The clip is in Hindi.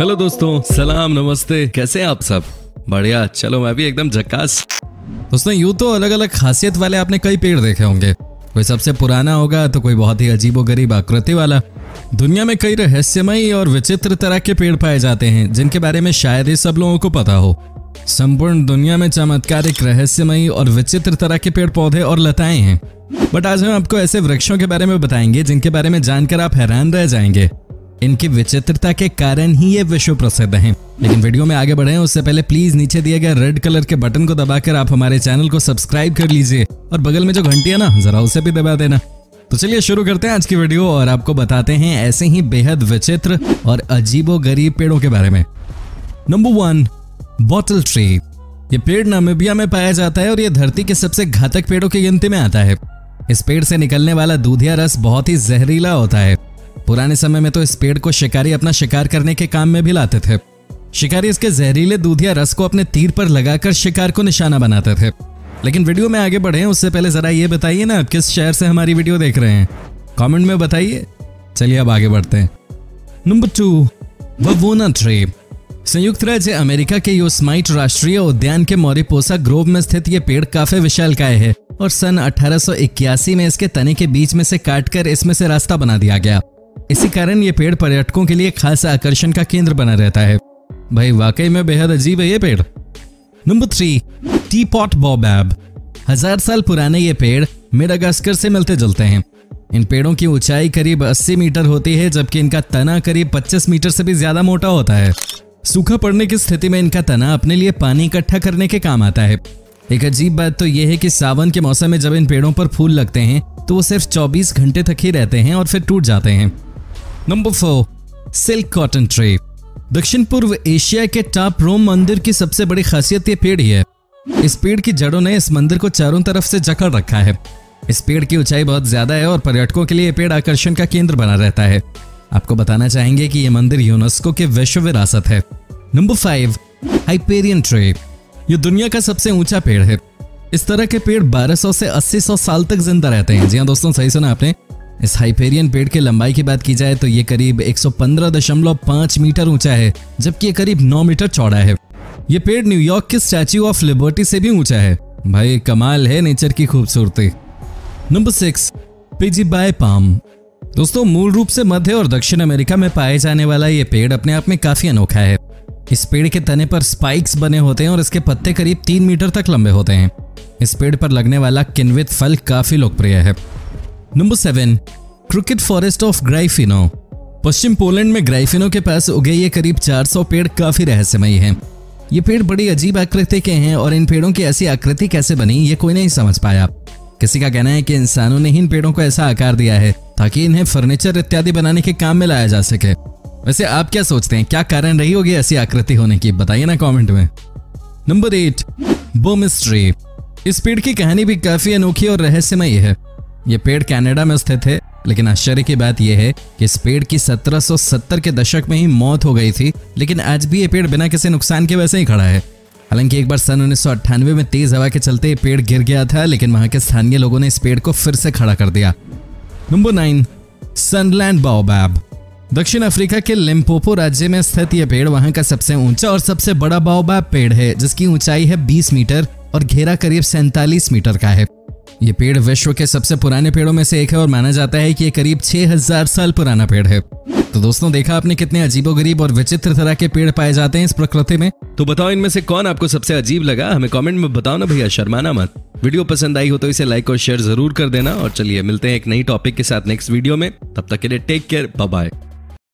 हेलो दोस्तों, सलाम नमस्ते, कैसे हैं आप सब? बढ़िया, चलो मैं भी एकदम झकास। दोस्तों यूँ तो अलग अलग खासियत वाले आपने कई पेड़ देखे होंगे, कोई सबसे पुराना होगा तो कोई बहुत ही अजीबोगरीब आकृति वाला। दुनिया में कई रहस्यमयी और विचित्र तरह के पेड़ पाए जाते हैं जिनके बारे में शायद ही सब लोगों को पता हो। संपूर्ण दुनिया में चमत्कारिक, रहस्यमयी और विचित्र तरह के पेड़ पौधे और लताएं हैं, बट आज हम आपको ऐसे वृक्षों के बारे में बताएंगे जिनके बारे में जानकर आप हैरान रह जाएंगे। इनकी विचित्रता के कारण ही ये विश्व प्रसिद्ध हैं। लेकिन वीडियो में आगे बढ़ें उससे पहले प्लीज नीचे दिए गए रेड कलर के बटन को दबाकर आप हमारे चैनल को सब्सक्राइब कर लीजिए और बगल में जो घंटी है ना, जरा उसे भी दबा देना। तो चलिए शुरू करते हैं आज की वीडियो और आपको बताते हैं ऐसे ही बेहद विचित्र और अजीबोगरीब पेड़ों के बारे में। Number 1, bottle tree. ये पेड़ नामीबिया में पाया जाता है और ये धरती के सबसे घातक पेड़ों की गिनती में आता है। इस पेड़ से निकलने वाला दूधिया रस बहुत ही जहरीला होता है। पुराने समय में तो इस पेड़ को शिकारी अपना शिकार करने के काम में भी लाते थे। शिकारी इसके जहरीले दूधिया रस को अपने तीर पर लगाकर शिकार को निशाना बनाते थे। लेकिन वीडियो में आगे बढ़े उससे पहले जरा ये बताइए ना, आप किस शहर से हमारी वीडियो देख रहे हैं, कमेंट में बताइए। चलिए अब आगे बढ़ते हैं। नंबर 2, बवोना ट्री। संयुक्त राज्य अमेरिका के योस्माइट राष्ट्रीय उद्यान के मैरिपोसा ग्रोव में स्थित ये पेड़ काफी विशालकाय है और सन 1881 में इसके तने के बीच में से काटकर इसमें से रास्ता बना दिया गया। इसी कारण ये पेड़ पर्यटकों के लिए खास आकर्षण का केंद्र बना रहता है। भाई वाकई में बेहद अजीब है ये पेड़। Number 3, teapot बॉबैब। 1000 साल पुराने ये पेड़ मेडागास्कर से मिलते जुलते हैं। इन पेड़ों की ऊंचाई करीब 80 मीटर होती है जबकि इनका तना करीब 25 मीटर से भी ज्यादा मोटा होता है। सूखा पड़ने की स्थिति में इनका तना अपने लिए पानी इकट्ठा करने के काम आता है। एक अजीब बात तो यह है कि सावन के मौसम में जब इन पेड़ों पर फूल लगते हैं तो वो सिर्फ 24 घंटे तक ही रहते हैं और फिर टूट जाते हैं। Number 4, silk cotton tree. दक्षिण पूर्व एशिया के टा प्रोम मंदिर की सबसे बड़ी खासियत ये पेड़ ही है। इस पेड़ की जड़ों ने इस मंदिर को चारों तरफ से जकड़ रखा है। इस पेड़ की ऊंचाई बहुत ज्यादा है और पर्यटकों के लिए ये पेड़ आकर्षण का केंद्र बना रहता है। आपको बताना चाहेंगे कि ये मंदिर यूनेस्को के विश्व विरासत है। Number 5, Hyperion tree. ये दुनिया का सबसे ऊंचा पेड़ है। इस तरह के पेड़ 1200 से 8000 साल तक जिंदा रहते हैं। जी हाँ दोस्तों, सही सुना आपने। इस हाइपेरियन पेड़ की लंबाई की बात की जाए तो ये करीब 115.5 मीटर ऊंचा है जबकि ये करीब 9 मीटर चौड़ा है। ये पेड़ न्यूयॉर्क के स्टैच्यू ऑफ लिबर्टी से भी ऊंचा है। भाई कमाल है नेचर की खूबसूरती। Number 6, pejibaye palm. दोस्तों मूल रूप से मध्य और दक्षिण अमेरिका में पाए जाने वाला ये पेड़ अपने आप में काफी अनोखा है। इस पेड़ के तने पर स्पाइक्स बने होते हैं और इसके पत्ते करीब 3 मीटर तक लंबे होते हैं। इस पेड़ पर लगने वाला किण्वित फल काफी लोकप्रिय है। Number 7, crooked forest of Gryfino. पश्चिम पोलैंड में ग्राइफिनो के पास उगे ये करीब 400 पेड़ काफी रहस्यमयी हैं। ये पेड़ बड़ी अजीब आकृति के हैं और इन पेड़ों की ऐसी आकृति कैसे बनी ये कोई नहीं समझ पाया। किसी का कहना है कि इंसानों ने ही इन पेड़ों को ऐसा आकार दिया है ताकि इन्हें फर्नीचर इत्यादि बनाने के काम में लाया जा सके। वैसे आप क्या सोचते हैं, क्या कारण रही होगी ऐसी आकृति होने की? बताइए ना कॉमेंट में। नंबर 8, बोमिस ट्री। इस पेड़ की कहानी भी काफी अनोखी और रहस्यमयी है। ये पेड़ कनाडा में स्थित है, लेकिन आश्चर्य की बात यह है कि इस पेड़ की 1770 के दशक में ही मौत हो गई थी, लेकिन आज भी ये पेड़ बिना किसी नुकसान के वैसे ही खड़ा है। हालांकि एक बार सन 1998 में तेज हवा के चलते ये पेड़ गिर गया था, लेकिन वहां के स्थानीय लोगों ने इस पेड़ को फिर से खड़ा कर दिया। Number 9, Sunland baobab. दक्षिण अफ्रीका के लिम्पोपो राज्य में स्थित ये पेड़ वहां का सबसे ऊंचा और सबसे बड़ा बाओबाब पेड़ है जिसकी ऊंचाई है 20 मीटर और घेरा करीब 47 मीटर का है। ये पेड़ विश्व के सबसे पुराने पेड़ों में से एक है और माना जाता है कि ये करीब 6000 साल पुराना पेड़ है। तो दोस्तों देखा आपने कितने अजीबोगरीब और विचित्र तरह के पेड़ पाए जाते हैं इस प्रकृति में। तो बताओ इनमें से कौन आपको सबसे अजीब लगा, हमें कमेंट में बताओ ना भैया, शर्माना मत। वीडियो पसंद आई हो तो इसे लाइक और शेयर जरूर कर देना और चलिए मिलते हैं एक नई टॉपिक के साथ नेक्स्ट वीडियो में। तब तक के लिए टेक केयर, बाय बाय।